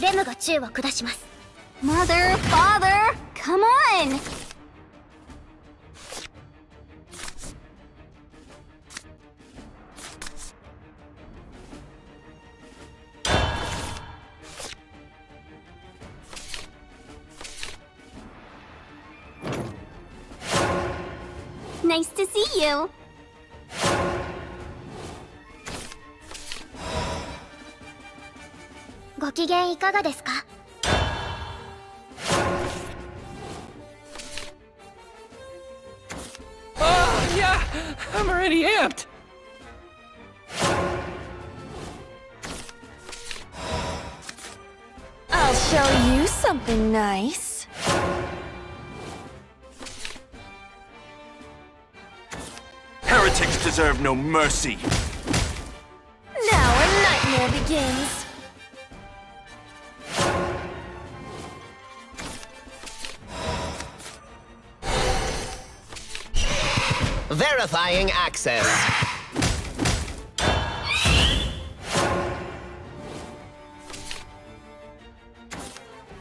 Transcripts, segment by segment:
レムが銃を下します。 Mother, father, come on! Nice to see you!ご機嫌いかがですか？I'm already amped! I'll show you something nice. Heretics deserve no mercy. Now a nightmare begins. Verifying access.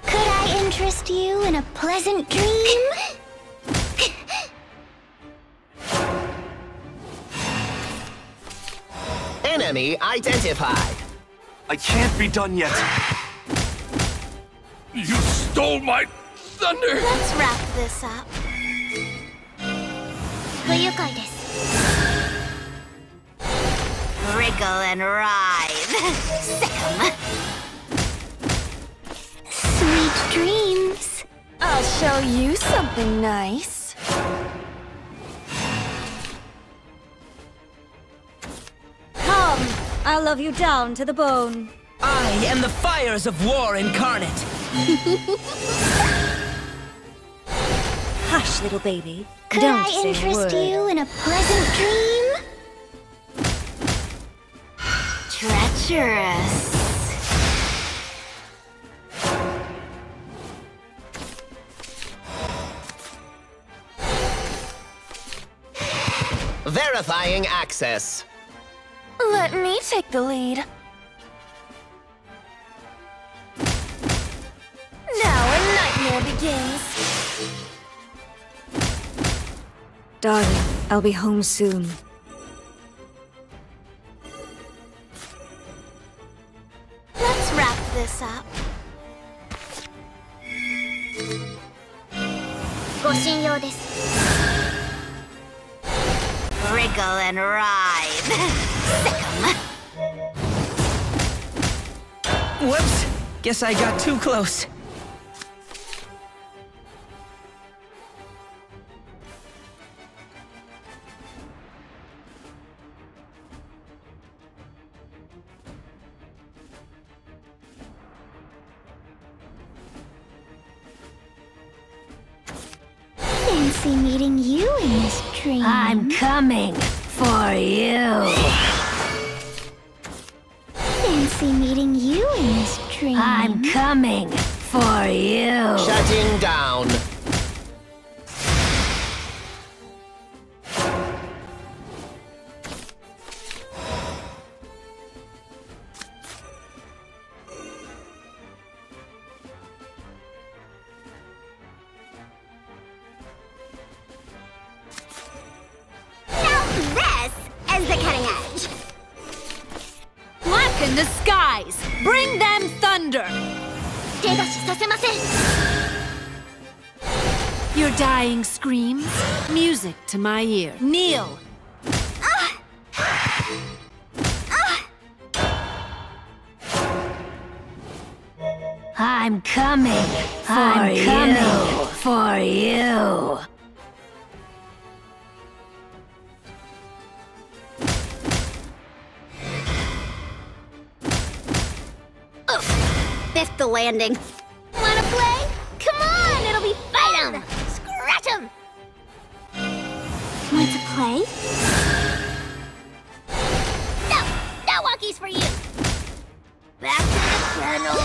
Could I interest you in a pleasant dream? Enemy identified. I can't be done yet. You stole my thunder! Let's wrap this up. 不愉快です。Wriggle and ride. Sick'em. Sweet dreams. I'll show you something nice. Come, I'll love you down to the bone. I am the fires of war incarnate. Hush, little baby. Could I interest you in a pleasant dream? Treacherous. Verifying access. Let me take the lead. Now a nightmare begins. Darling, I'll be home soon. Let's wrap this up. ご信用です。Wriggle and ride. Sick'em. Whoops. Guess I got too close. Meeting you in this dream. I'm coming for you. Fancy meeting you in this dream. I'm coming for you. Shutting down. In the skies, bring them thunder. Your dying screams, music to my ear. Kneel. I'm coming. I'm coming for you. Biffed the landing. Wanna play? Come on, it'll be fun! Fight 'em! Scratch 'em! Want to play? No! No walkies for you! Back to the channel.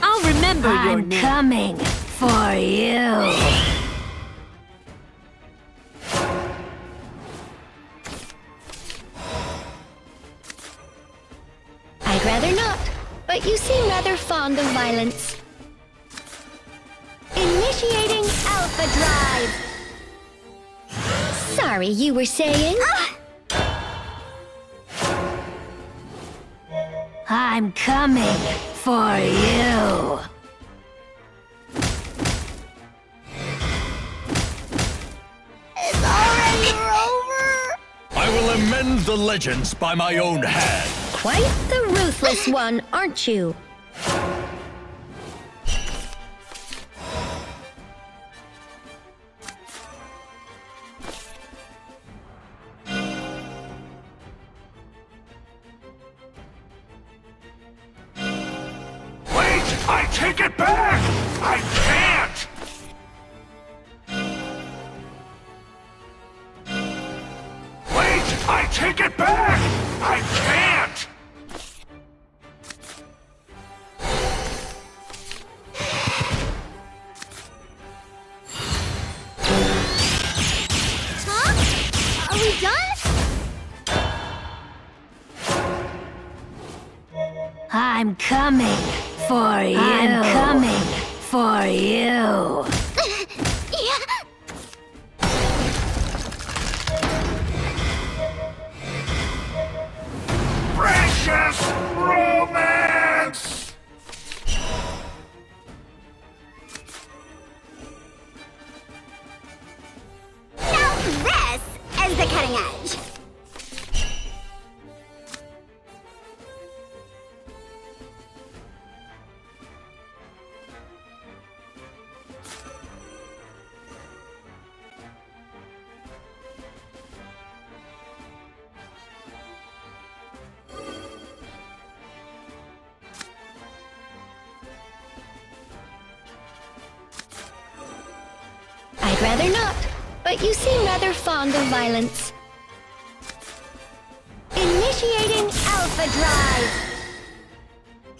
I'll remember your name. I'm coming for you. I rather not, but you seem rather fond of violence. Initiating Alpha Drive! Sorry, you were saying? I'm coming for you! It's already over! I will amend the legends by my own hand. Quite the ruthless one, aren't you? I take it back! I can't! Wait! I take it back! I can't! Huh? Are we done? I'm coming! For you. I'm coming for you. Yeah. Precious romance. Now this is the cutting edge. Rather not, but you seem rather fond of violence. Initiating Alpha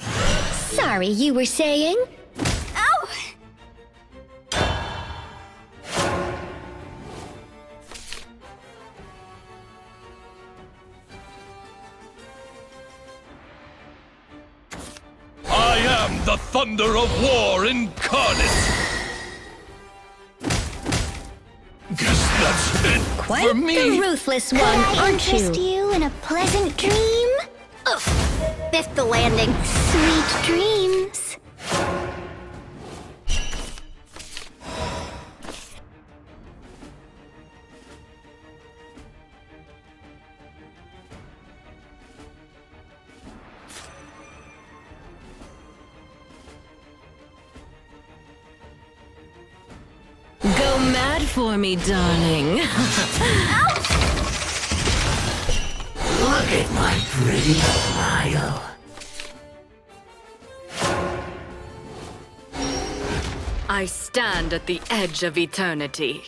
Drive! Sorry, you were saying? Ow! I am the thunder of war incarnate! Quite the ruthless one, aren't you? Could I interest you in a pleasant dream? Ugh. Biff the landing. Sweet dreams. Go mad for me, darling. Look at my pretty smile. I stand at the edge of eternity.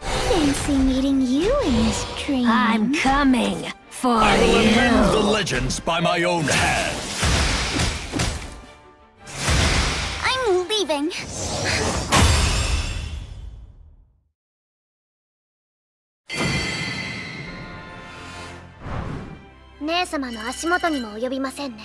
Fancy meeting you in this dream. I'm coming for you. I will amend the legends by my own hand.姉様の足元にも及びませんね。